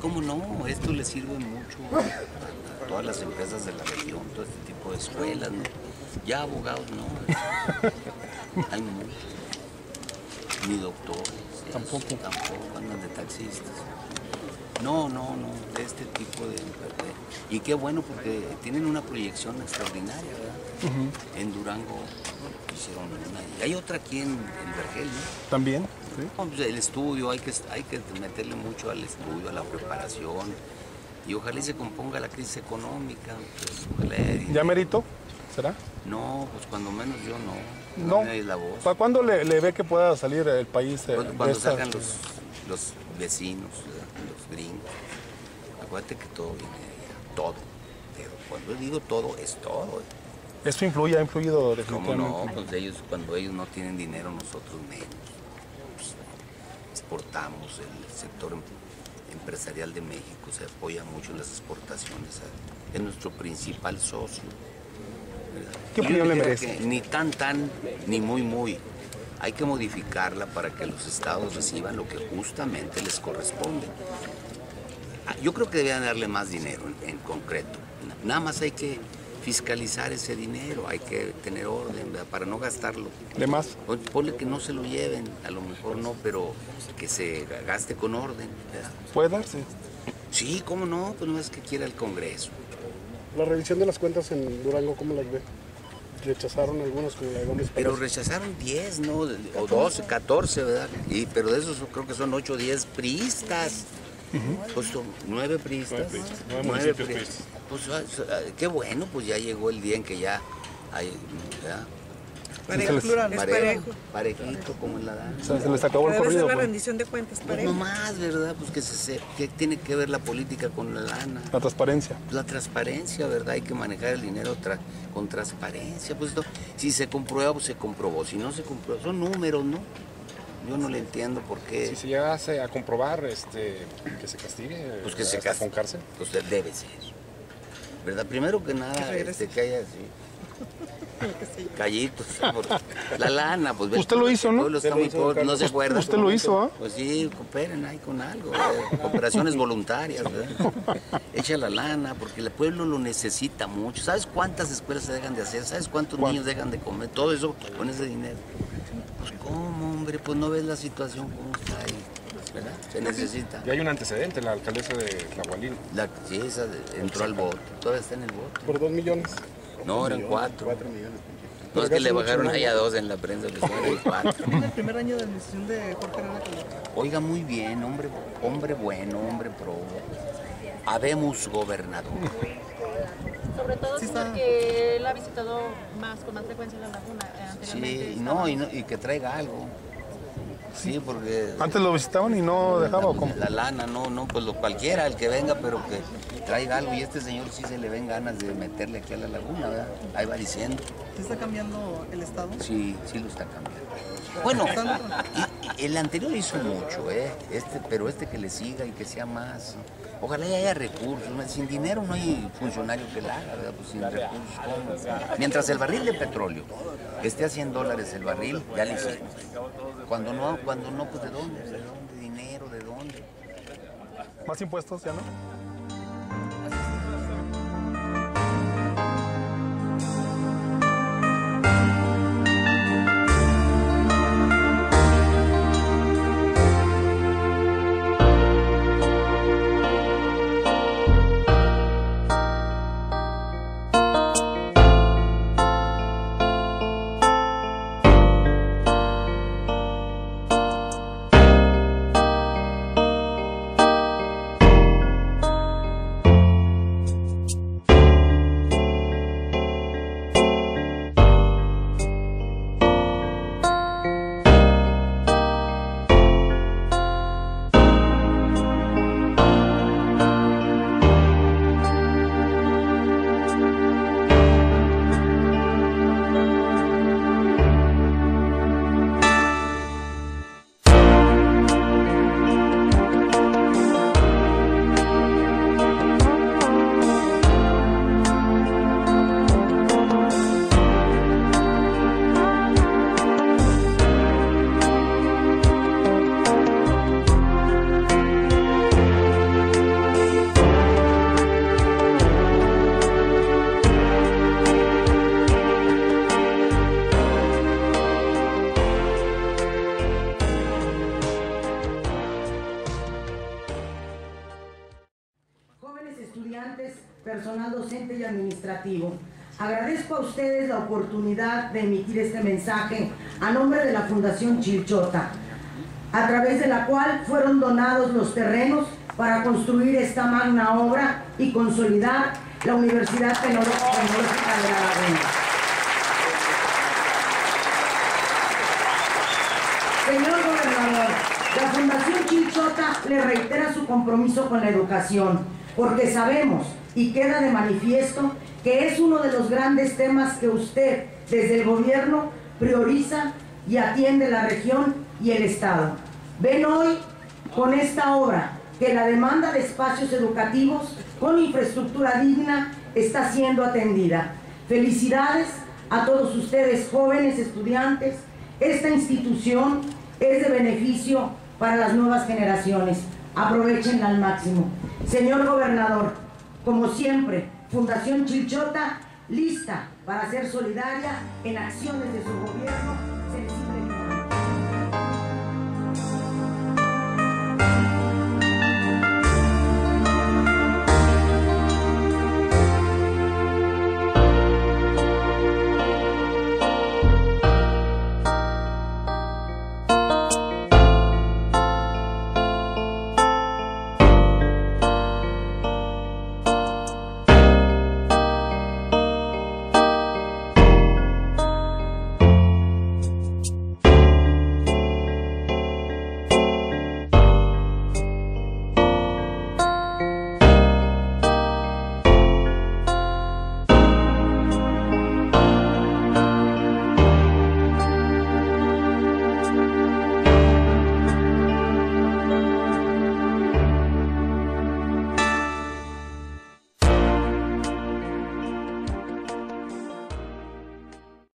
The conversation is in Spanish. ¿Cómo no? Esto le sirve mucho a todas las empresas de la región, todo este tipo de escuelas, ¿no? Ya abogados no, hay muchos, ni doctores, tampoco andan de taxistas. No, de este tipo de... Y qué bueno porque tienen una proyección extraordinaria, ¿verdad? Uh-huh. En Durango hicieron una. Y hay otra aquí en el Vergel, ¿no? También, sí. No, pues el estudio, hay que meterle mucho al estudio, a la preparación. Y ojalá y se componga la crisis económica. Pues, ojalá. ¿Ya merito? ¿Será? No, pues cuando menos yo no. No. La voz. ¿Para cuándo le ve que pueda salir el país? Cuando salgan los vecinos, los gringos. Acuérdate que todo viene de allá, todo. Pero cuando digo todo, es todo. Eso influye, ha influido definitivamente. ¿Cómo no? Pues ellos, cuando ellos no tienen dinero, nosotros menos. Pues, exportamos, el sector empresarial de México se apoya mucho en las exportaciones. Es nuestro principal socio. ¿Qué opinión le merece? Ni tan, ni muy. Hay que modificarla para que los estados reciban lo que justamente les corresponde. Yo creo que debían darle más dinero en concreto. Nada más hay que fiscalizar ese dinero, hay que tener orden, ¿verdad? Para no gastarlo. ¿De más? Ponle que no se lo lleven, a lo mejor no, pero que se gaste con orden, ¿verdad? ¿Puede darse? Sí, ¿cómo no? Pues no es que quiera el Congreso. La revisión de las cuentas en Durango, ¿cómo las ve? Rechazaron algunos como la de Gómez Palacio. Pero rechazaron 10, ¿no? O 12, 14, ¿verdad? Pero de esos creo que son 8 o 10 priistas. Uh-huh. Pues son 9 priistas. 9 priistas. Pues qué bueno, pues ya llegó el día en que ya hay... ¿verdad? Parejito, como en la danza. Se les acabó el corrido. Debe ser la rendición de cuentas, parejo. No más, ¿verdad? Pues que ¿qué tiene que ver la política con la lana? La transparencia. La transparencia, ¿verdad? Hay que manejar el dinero con transparencia. Pues no, si se comprueba, pues se comprobó. Si no se comprueba, son números, ¿no? Yo no le entiendo por qué. Si se llegase a comprobar que se castigue, pues que se castigue con cárcel. Pues debe ser. ¿Verdad? Primero que nada, que haya así. Callitos, la lana, pues. Usted lo hizo, ¿no? No se acuerda. Usted lo hizo, ¿ah? Pues sí, cooperen ahí con algo. Cooperaciones voluntarias, ¿verdad? Echa la lana, porque el pueblo lo necesita mucho. ¿Sabes cuántas escuelas se dejan de hacer? ¿Sabes cuántos niños dejan de comer? Todo eso con ese dinero. Pues cómo, hombre, pues no ves la situación como está ahí, ¿verdad? Se necesita. Y hay un antecedente, la alcaldesa de Jahualí. Sí, esa entró al vote, todavía está en el vote. Por 2 millones. No, eran 4 millones. No, es que le bajaron ahí a 2 en la prensa, les fueron 4. En el primer año de la administración de Jorge Herrera Caldera. Oiga, muy bien, hombre bueno, hombre pro. Habemos gobernador. Sobre todo porque él ha visitado con más frecuencia la laguna anteriormente. Sí, y que traiga algo. Sí, porque... Antes lo visitaban y no dejaba, ¿cómo? La lana, pues cualquiera, el que venga, pero que traiga algo. Y este señor sí se le ven ganas de meterle aquí a la laguna, ¿verdad? Ahí va diciendo. ¿Está cambiando el estado? Sí, sí lo está cambiando. Bueno, el anterior hizo mucho, pero que le siga y que sea más. Ojalá haya recursos. Sin dinero no hay funcionario que la haga, ¿verdad? Pues sin recursos, ¿cómo? Mientras el barril de petróleo esté a $100 el barril, ya le hicimos. Cuando no, pues ¿de dónde? ¿De dónde? ¿Dinero? ¿De dónde? Más impuestos, ¿ya no? estudiantes, personal docente y administrativo. Agradezco a ustedes la oportunidad de emitir este mensaje a nombre de la Fundación Chilchota, a través de la cual fueron donados los terrenos para construir esta magna obra y consolidar la Universidad Tecnológica de La Laguna. Señor Gobernador, la Fundación Chilchota le reitera su compromiso con la educación, porque sabemos y queda de manifiesto que es uno de los grandes temas que usted, desde el gobierno, prioriza y atiende la región y el Estado. Ven hoy con esta obra que la demanda de espacios educativos con infraestructura digna está siendo atendida. Felicidades a todos ustedes, jóvenes estudiantes. Esta institución es de beneficio para las nuevas generaciones. Aprovechenla al máximo. Señor Gobernador, como siempre, Fundación Chilchota, lista para ser solidaria en acciones de su gobierno.